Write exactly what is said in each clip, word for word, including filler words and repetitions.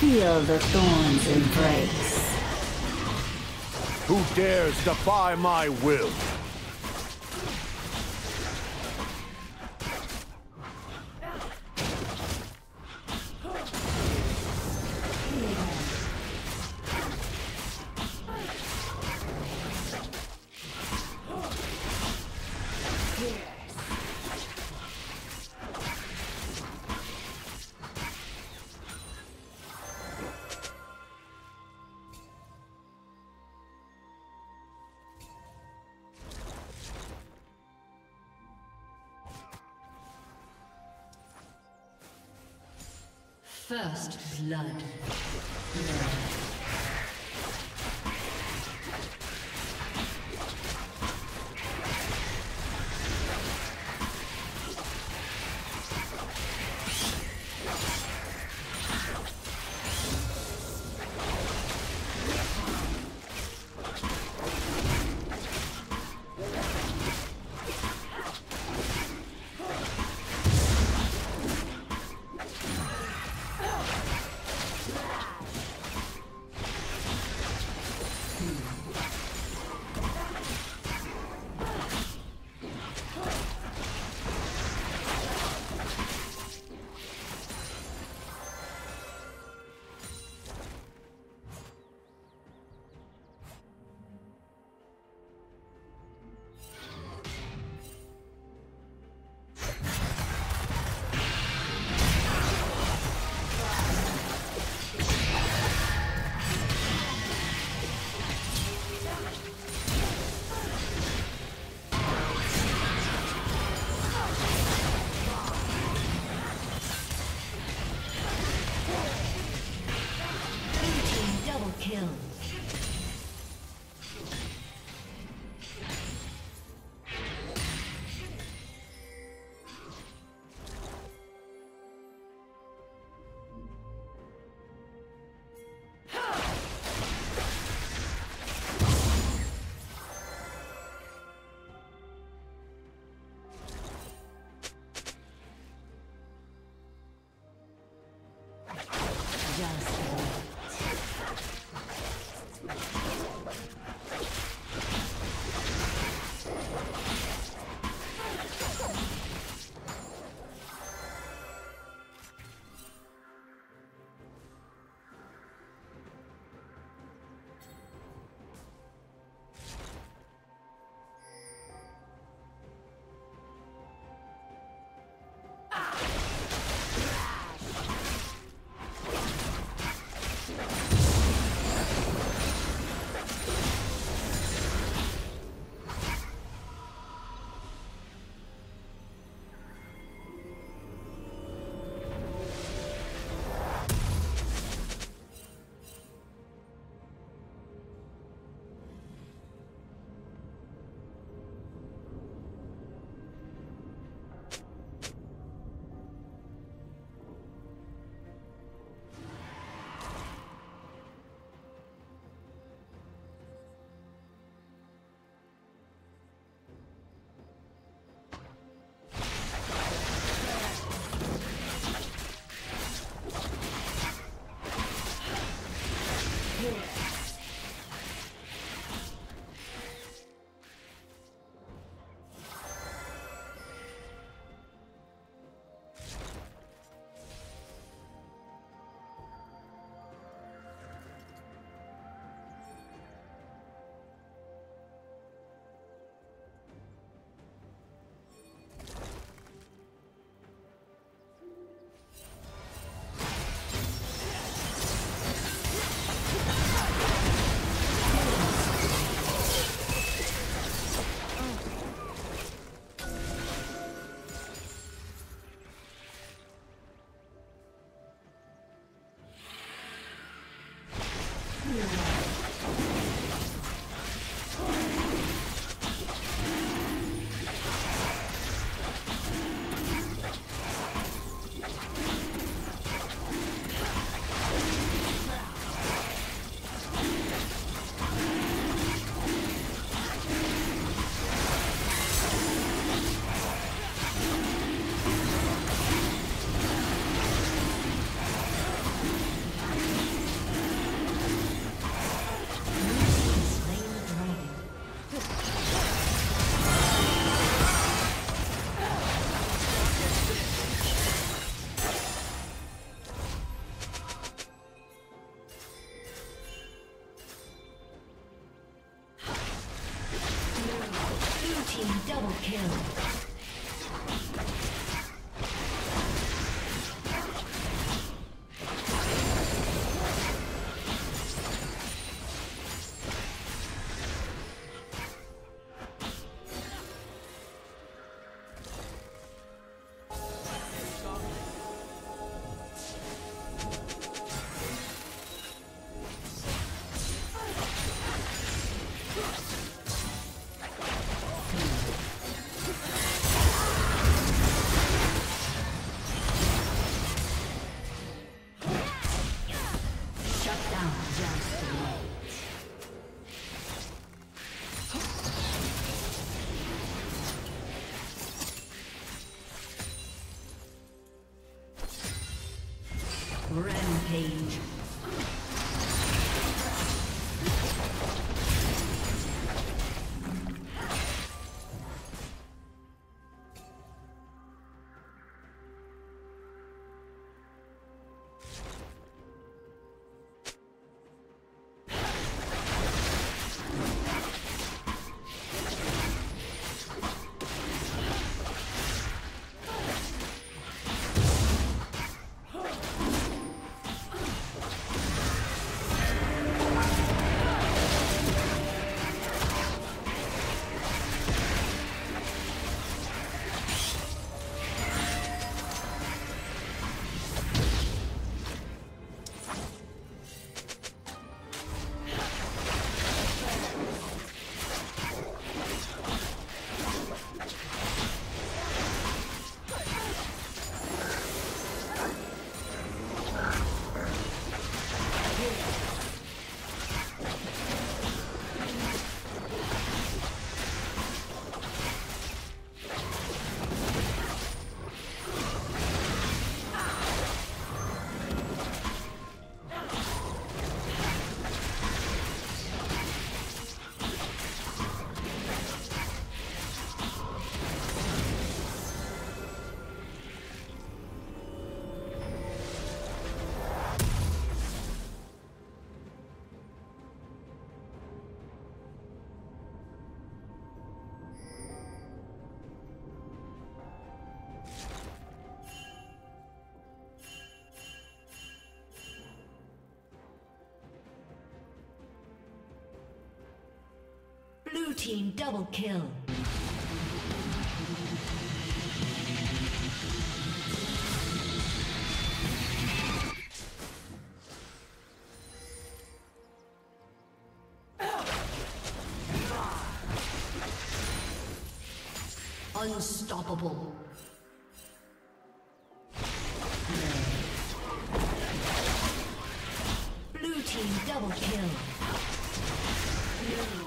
Feel the thorns embrace. Who dares defy my will? First blood. Kill. Rampage. Blue team double kill. Unstoppable. Blue team double kill. Blue.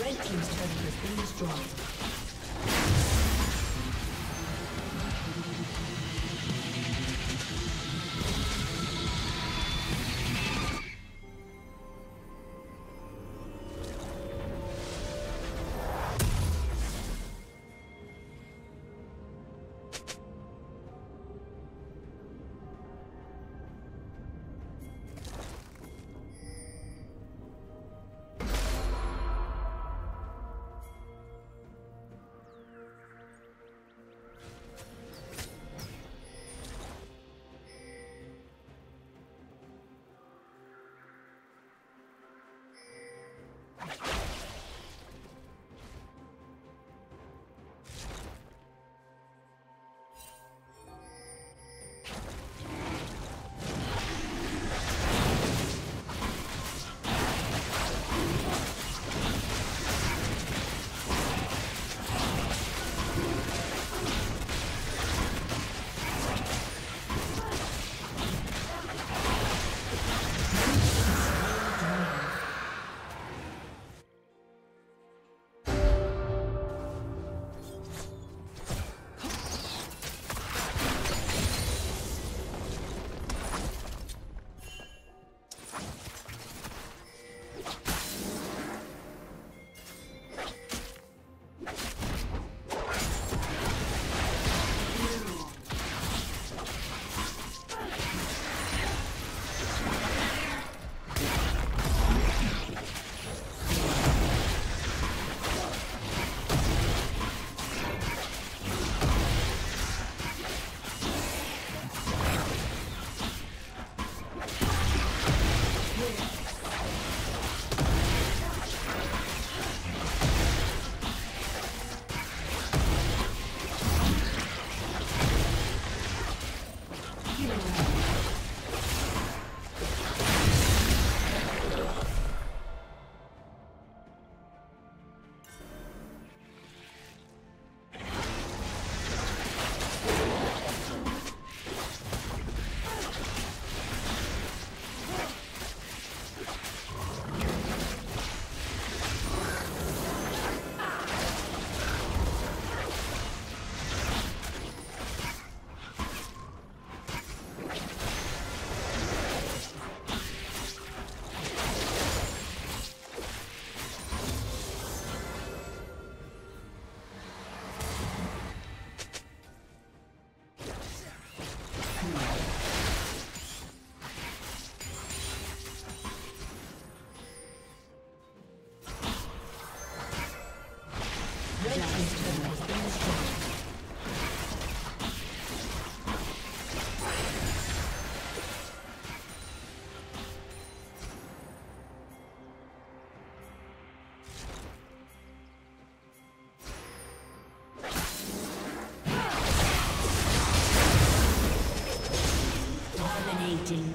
Red team's turret has been destroyed. Dominating.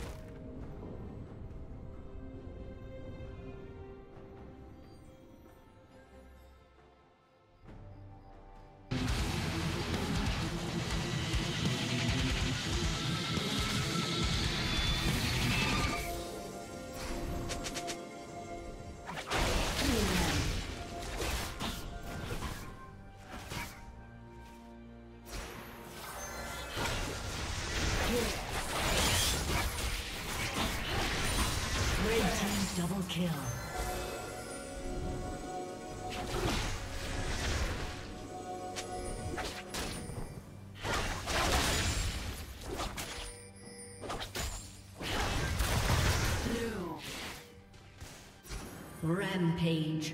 Red team double kill. Rampage.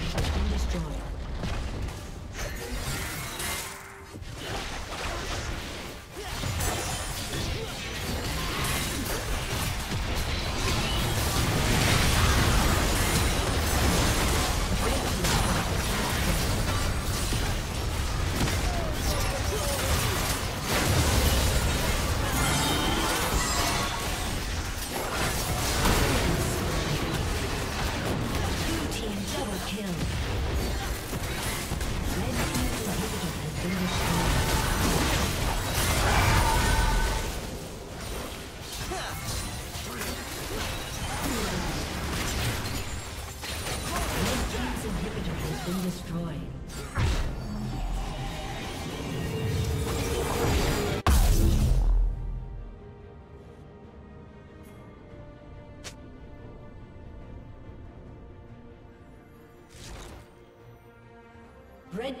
turret has been destroyed. Red